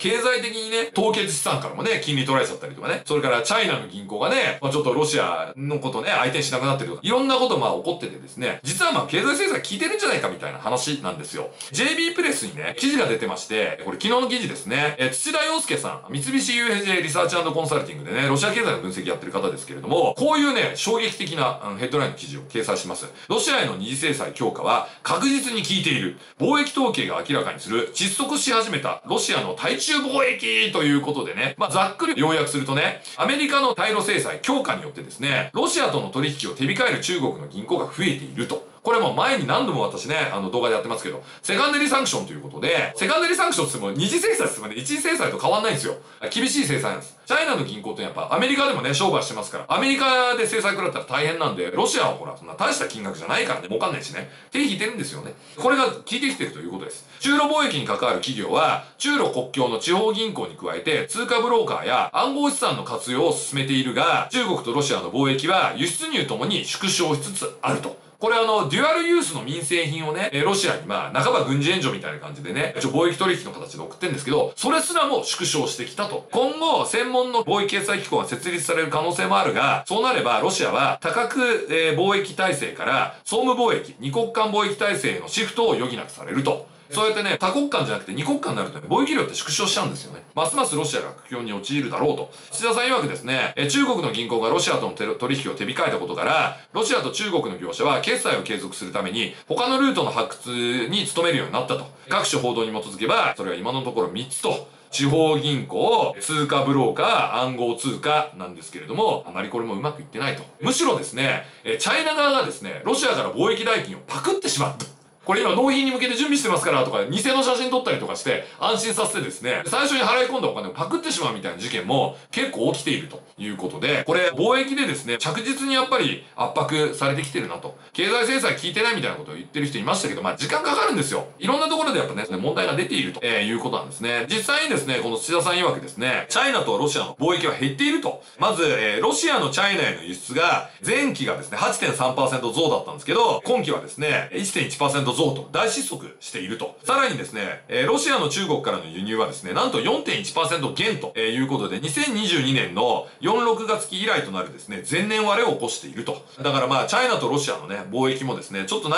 経済的にね、凍結資産からもね、金利取られちゃったりとかね。それから、チャイナの銀行がね、ちょっとロシアのことね、相手にしなくなってるとか、いろんなこと起こっててですね、実は経済政策効いてるんじゃないかみたいな話なんですよ。JB プレスにね、記事が出てまして、これ昨日の記事ですね。土田洋介さん、三菱 UFJ リサーチ&コンサルティングでね、ロシア経済の分析やってる方ですけれども、こういうね、衝撃的なヘッドラインの記事を掲載します。ロシアへの二次制裁強化は確実に効いている。貿易統計が明らかにする。窒息し始めたロシアの対中貿易ということでね、ざっくり要約するとね、アメリカの対ロ制裁強化によってですね、ロシアとの取引を手控える中国の銀行が増えていると。これも前に何度も私ね、動画でやってますけど、セカンダリーサンクションということで、セカンダリーサンクションっても二次制裁ってもね、一次制裁と変わんないんですよ。厳しい制裁なんです。チャイナの銀行ってやっぱアメリカでもね、商売してますから、アメリカで制裁食らったら大変なんで、ロシアはほら、そんな大した金額じゃないからね、儲かんないしね、手引いてるんですよね。これが効いてきてるということです。中ロ貿易に関わる企業は、中ロ国境の地方銀行に加えて、通貨ブローカーや暗号資産の活用を進めているが、中国とロシアの貿易は輸出入ともに縮小しつつあると。これデュアルユースの民生品をね、ロシアに半ば軍事援助みたいな感じでね、貿易取引の形で送ってるんですけど、それすらも縮小してきたと。今後、専門の貿易決済機構が設立される可能性もあるが、そうなれば、ロシアは多角貿易体制から、総務貿易、二国間貿易体制へのシフトを余儀なくされると。そうやってね、多国間じゃなくて二国間になるとね、貿易量って縮小しちゃうんですよね。ますますロシアが苦境に陥るだろうと。土田さん曰くですね、中国の銀行がロシアとの取引を手控えたことから、ロシアと中国の業者は決済を継続するために、他のルートの発掘に努めるようになったと。各種報道に基づけば、それは今のところ3つと。地方銀行、通貨ブローカー、暗号通貨なんですけれども、あまりこれもうまくいってないと。むしろですね、チャイナ側がですね、ロシアから貿易代金をパクってしまった。これ今納品に向けて準備してますからとか、偽の写真撮ったりとかして安心させてですね、最初に払い込んだお金をパクってしまうみたいな事件も結構起きているということで、これ貿易でですね、着実にやっぱり圧迫されてきてるなと。経済制裁効いてないみたいなことを言ってる人いましたけど、時間かかるんですよ。いろんなところでやっぱね、問題が出ているということなんですね。実際にですね、この土田さん曰くですね、チャイナとロシアの貿易は減っていると。まず、ロシアのチャイナへの輸出が、前期がですね、8.3% 増だったんですけど、今期はですね、1.1% 増と大失速していると。さらにですね、ロシアの中国からの輸入はですね、なんと 4.1% 減ということで、2022年の4-6月期以来となるですね、前年割れを起こしていると。だからチャイナとロシアのね、貿易もですね、ちょっと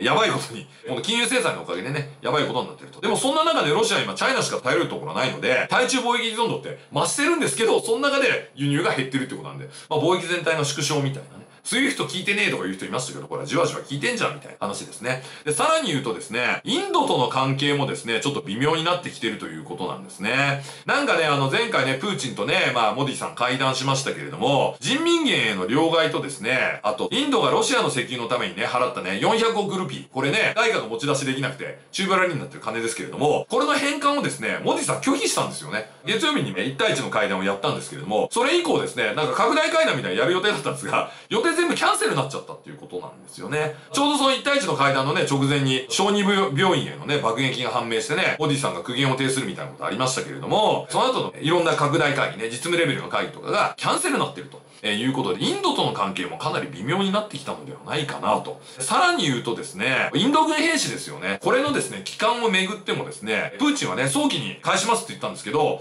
やばいことに、この金融制裁のおかげでね、やばいことになってると。でもそんな中でロシアは今チャイナしか頼るところがないので、対中貿易依存度って増してるんですけど、その中で輸入が減ってるってことなんで、貿易全体の縮小みたいなね。スイフト聞いてねえとか言う人いましたけど、これはじわじわ聞いてんじゃんみたいな話ですね。で、さらに言うとですね、インドとの関係もですね、ちょっと微妙になってきてるということなんですね。なんかね、前回ね、プーチンとね、モディさん会談しましたけれども、人民元への両替とですね、あと、インドがロシアの石油のためにね、払ったね、400億ルピー。これね、外貨が持ち出しできなくて、宙ぶらりんになってる金ですけれども、これの返還をですね、モディさん拒否したんですよね。月曜日にね、1対1の会談をやったんですけれども、それ以降ですね、拡大会談みたいなやる予定だったんですが、予定全部キャンセルになっちゃったっていうことなんですよね。ちょうどその1対1の会談のね、直前に、小児病院へのね、爆撃が判明してね、モディさんが苦言を呈するみたいなことありましたけれども、その後の、いろんな拡大会議ね、実務レベルの会議とかがキャンセルになってると。いうことで、インドとの関係もかなり微妙になってきたのではないかなと。さらに言うとですね、インド軍兵士ですよね。これのですね、帰還をめぐってもですね、プーチンはね、早期に返しますって言ったんですけど、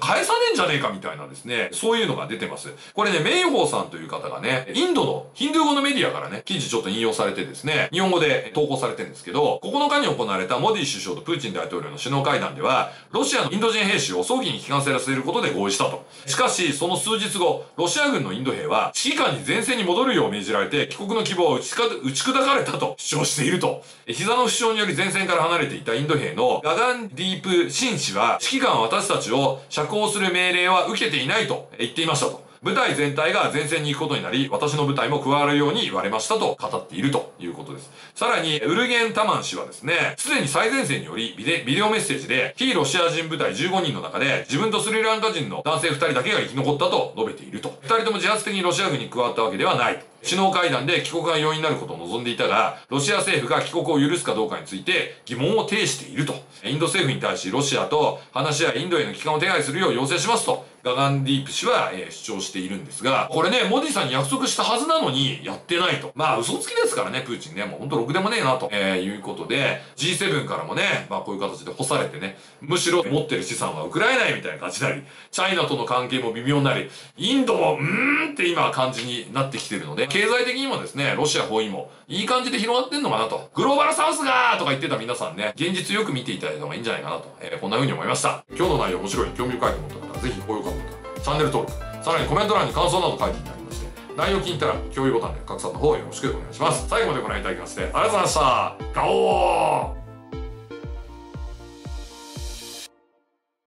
返さねえんじゃねえかみたいなですね、そういうのが出てます。これね、明峰さんという方がね、インドのヒンドゥー語のメディアからね、記事ちょっと引用されてですね、日本語で投稿されてるんですけど、9日に行われたモディ首相とプーチン大統領の首脳会談では、ロシアのインド人兵士を早期に帰還させることで合意したと。しかし、その数日後、ロシア軍のインド兵は指揮官に前線に戻るよう命じられて帰国の希望を打ち砕かれたと主張していると。膝の負傷により前線から離れていたインド兵のガガンディープ・シン氏は指揮官は私たちを釈放する命令は受けていないと言っていましたと。部隊全体が前線に行くことになり、私の部隊も加わるように言われましたと語っているということです。さらに、ウルゲン・タマン氏はですね、すでに最前線によりビデオメッセージで、非ロシア人部隊15人の中で、自分とスリランカ人の男性2人だけが生き残ったと述べていると。2人とも自発的にロシア軍に加わったわけではないと。首脳会談で帰国が容易になることを望んでいたが、ロシア政府が帰国を許すかどうかについて疑問を呈していると。インド政府に対し、ロシアと話し合い、インドへの帰還を手配するよう要請しますと、ガガンディープ氏は主張しているんですが、これね、モディさんに約束したはずなのにやってないと。まあ嘘つきですからね、プーチンね、もうほんとろくでもねえなと、いうことで、G7 からもね、まあこういう形で干されてね、むしろ持ってる資産はウクライナへみたいな感じになり、チャイナとの関係も微妙になり、インドもって今感じになってきてるので、経済的にもですね、ロシア包囲もいい感じで広がってんのかなと。グローバルサウスがーとか言ってた皆さんね、現実よく見ていただいた方がいいんじゃないかなと、こんな風に思いました。今日の内容面白い、興味深いと思った方はぜひ高評価ボタン、チャンネル登録、さらにコメント欄に感想など書いていただきまして、内容気に入ったら共有ボタンで拡散の方よろしくお願いします。最後までご覧いただきましてありがとうございました。ガオー。